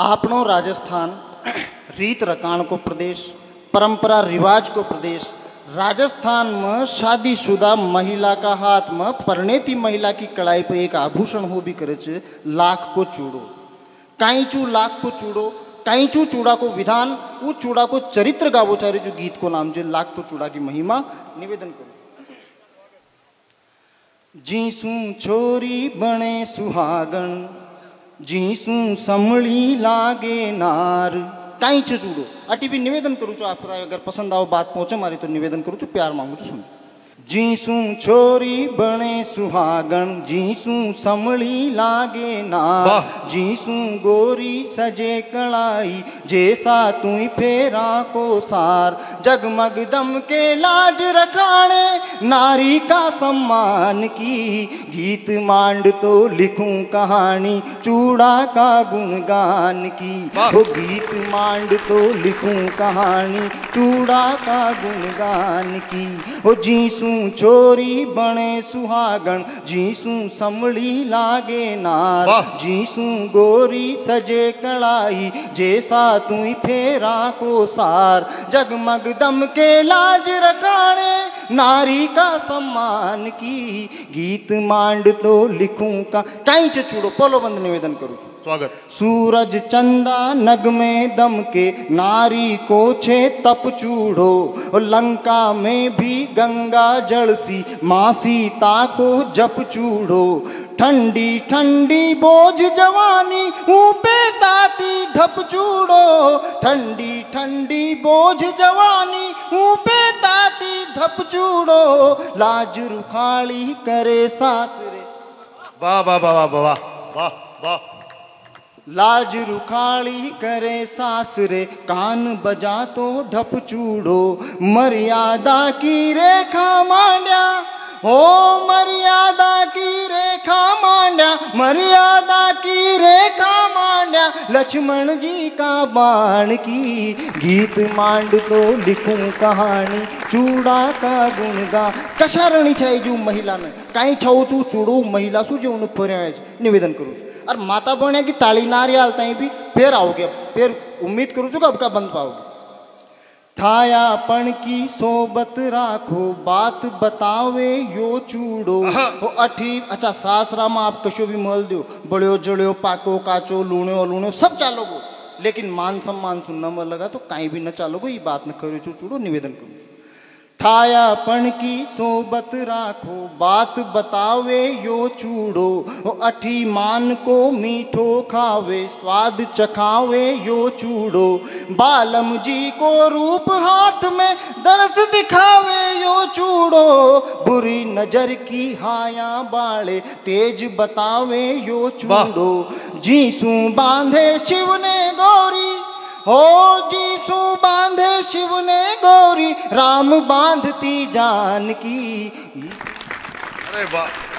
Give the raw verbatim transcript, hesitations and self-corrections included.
आपनों राजस्थान रीत रकान को प्रदेश, परंपरा रिवाज को प्रदेश। राजस्थान में शादीशुदा महिला का हाथ में परिणीति महिला की कड़ाई पर एक आभूषण हो भी करे छे लाख को चूड़ो। काईचू लाख को चूड़ो, काईचू चूड़ा को विधान, वो चूड़ा को चरित्र गावोचारी जो गीत को नाम जो लाख को चूड़ा की महिमा निवेदन करो। जीसू छोरी बने सुहागन, जीसू समली लागे नार। काईच चूड़ो अटी भी निवेदन करूँ छो। आपको अगर पसंद आओ बात पहुँचे मारी तो निवेदन करूँ छो, प्यार मांगू छो। सुन जीसू छोरी बने सुहागन, जीसू समली लागे नार, जीसू गोरी सजे कलाई जैसा तू फेरा को सार। जगमग दम के लाज रखाणे नारी का सम्मान की, गीत मांड तो लिखूं कहानी चूड़ा का गुणगान की। वो गीत मांड तो लिखूं कहानी चूड़ा का गुणगान की। वो जीसू छोरी बने सुहागन, जीसू समली लागे नार, जीसू गोरी सजे कलाई जैसा तू फेरा को सार। जगमग दम के लाज रखाणे नारी का सम्मान की, गीत मांड तो लिखूं का काईच चूड़ो। पोलोबंद निवेदन करूं। स्वागत। सूरज चंदा नग में दम के नारी को छे तप चूड़ो, लंका में भी गंगा जल सी माँ सीता को जप चूड़ो। ठंडी ठंडी बोझ जवानी ऊपे ताती धप चूड़ो, ठंडी ठंडी बोझ जवानी ऊपे ताती धप चूड़ो। लाज रुखाली करे सासरे, वाह वाह वाह वाह वाह वाह वाह। लाज रुखाली करे सासरे कान बजा तो ढप चूड़ो। मर्यादा की रेखा मांड्या हो, मर्यादा की रेखा मांड्या, मर्यादा की रेखा मांड्या, लक्ष्मण जी का बाण की। गीत मांड तो लिखूं कहानी चूड़ा का गुणगा। कशारणी छाई जो महिला ने काई छाओ छू चूड़ो महिला सु जो उन्हें पर्याय निवेदन करूँ। और माता बहने की ताली नारी आलता ही भी फिर आओगे, फिर उम्मीद करूँ चुका अब का बंद पाओगे। ठायापन की सोबत राखो बात बतावे यो चूड़ो। ओ अठी अच्छा सासरा में आप कशो भी मल दो, बड़ो जड़ो पाको काचो लूणो लूणो सब चालोगो, लेकिन मान सम्मान सुनना मल लगा तो कहीं भी न चालोगो। ये बात न करो चू चूड़ो निवेदन करूँ। ठायापन की सोबत राखो बात बतावे यो चूड़ो, अठी मान को मीठो खावे स्वाद चखावे यो चूड़ो। बालम जी को रूप हाथ में दर्श दिखावे यो चूड़ो, बुरी नजर की हाया बाले तेज बतावे यो चूड़ो। जीसू बांधे शिव ने गौरी, हो जीसू बांधे शिव ने गौरी, राम बांधती जान की। अरे वाह।